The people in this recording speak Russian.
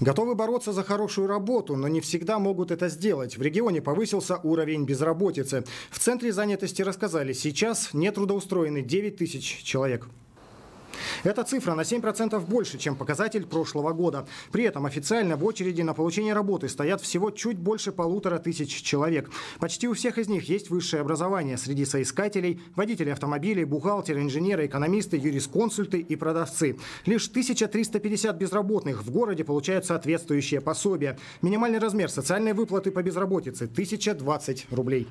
Готовы бороться за хорошую работу, но не всегда могут это сделать. В регионе повысился уровень безработицы. В центре занятости рассказали, сейчас нетрудоустроены 9 тысяч человек. Эта цифра на 7% больше, чем показатель прошлого года. При этом официально в очереди на получение работы стоят всего чуть больше 1500 человек. Почти у всех из них есть высшее образование. Среди соискателей – водители автомобилей, бухгалтеры, инженеры, экономисты, юрисконсульты и продавцы. Лишь 1350 безработных в городе получают соответствующие пособия. Минимальный размер социальной выплаты по безработице – 1020 рублей.